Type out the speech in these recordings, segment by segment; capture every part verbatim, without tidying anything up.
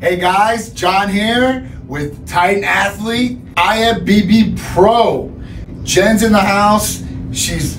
Hey guys, John here with Titan Athlete, I F B B Pro. Jen's in the house. She's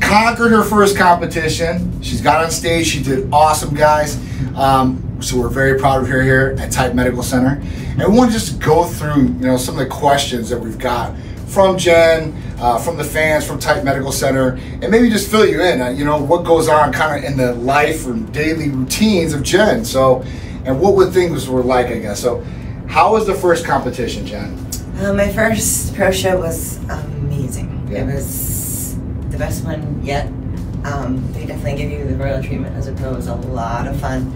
conquered her first competition. She's got on stage. She did awesome, guys. Um, so we're very proud of her here at Titan Medical Center. And we want to just go through, you know, some of the questions that we've got from Jen, uh, from the fans, from Titan Medical Center, and maybe just fill you in on, you know, what goes on kind of in the life and daily routines of Jen. So. And what would things were like, I guess. So how was the first competition, Jen? Uh, my first pro show was amazing. Yeah. It was the best one yet. Um, they definitely give you the royal treatment as a pro. It was a lot of fun.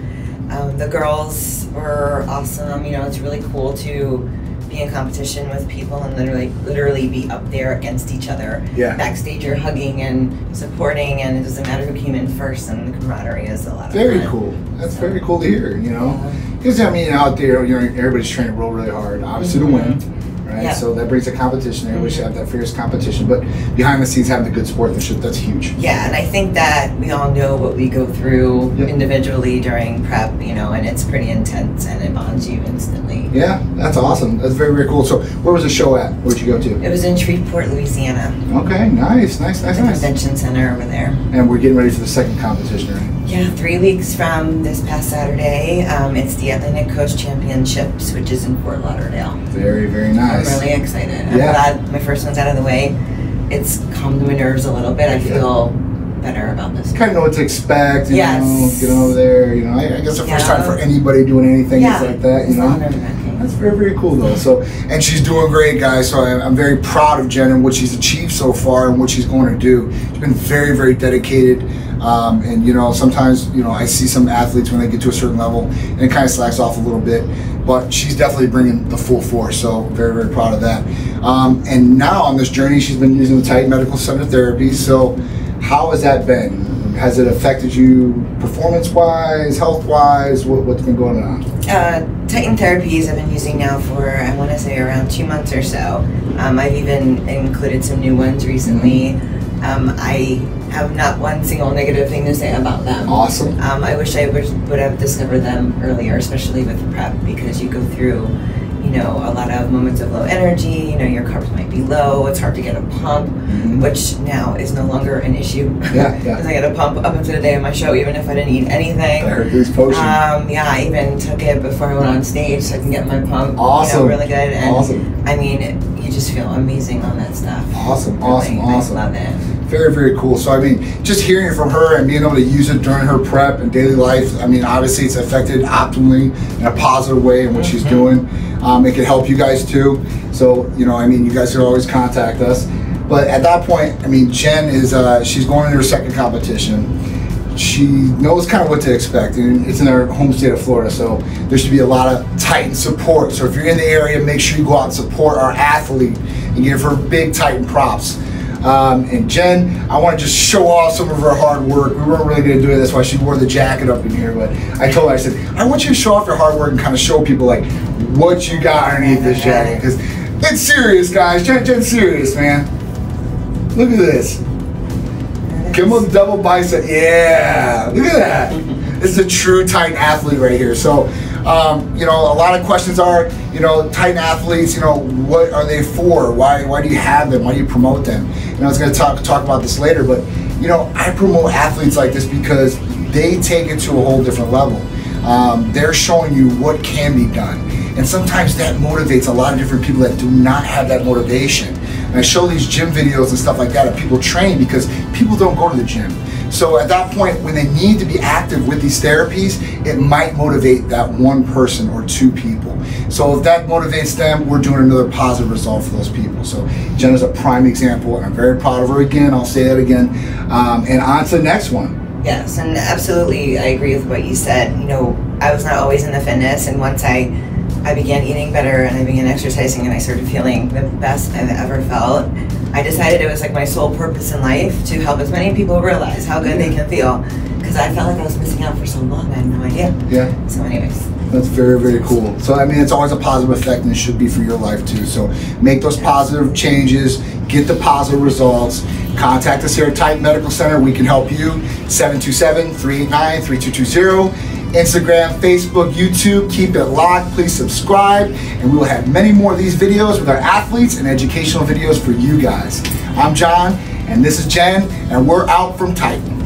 Um, the girls were awesome. You know, it's really cool to be in competition with people and literally literally be up there against each other. Yeah. Backstage, you're hugging and supporting, and it doesn't matter who came in first, and the camaraderie is a lot of very fun. Cool. That's so very cool to hear, you know? Because, yeah. I mean, out there, you're, everybody's trying to roll really hard, obviously, mm-hmm. to win, right? Yep. So that brings a competition. Everybody mm-hmm. should have that fierce competition, but behind the scenes, having the good sport, that's huge. Yeah, and I think that we all know what we go through yep. individually during prep, you know, and it's pretty intense, and it bonds you instantly. Yeah, that's awesome. That's very, very cool. So where was the show at? Where'd you go to? It was in Shreveport, Louisiana. Okay, nice, nice, nice, the nice. Convention Center over there. And we're getting ready for the second competition, right? Yeah, three weeks from this past Saturday, um, it's the Atlantic Coast Championships, which is in Port Lauderdale. Very, very nice. I'm really excited. I'm yeah. glad my first one's out of the way. It's calmed my nerves a little bit. I feel better about this. Kind of know what to expect, you yes. know, get over there. You know, I, I guess the first yeah. time for anybody doing anything yeah. is like that, you know. That's very, very cool, though. So, and she's doing great, guys. So I, I'm very proud of Jen and what she's achieved so far and what she's going to do. She's been very, very dedicated. Um, and, you know, sometimes, you know, I see some athletes when they get to a certain level and it kind of slacks off a little bit. But she's definitely bringing the full force. So very, very proud of that. Um, and now on this journey, she's been using the Titan Medical Center Therapies. So how has that been? Has it affected you performance-wise, health-wise? What, what's been going on? Uh, Titan Therapies I've been using now for, I want to say, around two months or so. Um, I've even included some new ones recently. Um, I have not one single negative thing to say about them. Awesome. Um, I wish I would, would have discovered them earlier, especially with prep, because you go through, you know, a lot of moments of low energy, you know, your carbs might be low, it's hard to get a pump, mm-hmm. which now is no longer an issue. Yeah, yeah. Because I get a pump up until the day of my show, even if I didn't eat anything. I heard this potion. Um, yeah, I even took it before I went on stage so I can get my pump awesome. You know, really good. And awesome. I mean, it, you just feel amazing on that stuff. Awesome, really, awesome, awesome. I love it. Very, very cool. So, I mean, just hearing from her and being able to use it during her prep and daily life, I mean, obviously it's affected optimally in a positive way in what mm-hmm. she's doing. Um, it could help you guys too. So, you know, I mean, you guys could always contact us. But at that point, I mean, Jen is, uh, she's going into her second competition. She knows kind of what to expect, and it's in our home state of Florida, so there should be a lot of Titan support. So if you're in the area, make sure you go out and support our athlete and give her big Titan props. Um, and Jen, I want to just show off some of her hard work. We weren't really going to do it. That's why she wore the jacket up in here. But I told her, I said, I want you to show off your hard work and kind of show people like what you got underneath this jacket. Because it's serious, guys. Jen, Jen's serious, man. Look at this. Kimmel's double bicep. Yeah. Look at that. This is a true Titan athlete right here. So. Um, you know, a lot of questions are, you know, Titan athletes, you know, what are they for? Why why do you have them? Why do you promote them? You know, I was going to talk talk about this later, but, you know, I promote athletes like this because they take it to a whole different level. Um, they're showing you what can be done. And sometimes that motivates a lot of different people that do not have that motivation. And I show these gym videos and stuff like that of people train because people don't go to the gym. So at that point, when they need to be active with these therapies, it might motivate that one person or two people. So if that motivates them, we're doing another positive result for those people. So Jenna's a prime example, and I'm very proud of her again. I'll say that again. Um, and on to the next one. Yes, and absolutely, I agree with what you said. You know, I was not always in the fitness, and once I, I began eating better and I began exercising and I started feeling the best I've ever felt, I decided it was like my sole purpose in life to help as many people realize how good they can feel, because I felt like I was missing out for so long. I had no idea. Yeah. So anyways. That's very, very cool. So I mean, it's always a positive effect, and it should be for your life too. So make those positive changes, get the positive results. Contact us here at Titan Medical Center. We can help you. seven two seven, three eight nine, three two two zero. Instagram, Facebook, YouTube. Keep it locked. Please subscribe, and we will have many more of these videos with our athletes and educational videos for you guys. I'm John, and this is Jen, and we're out from Titan.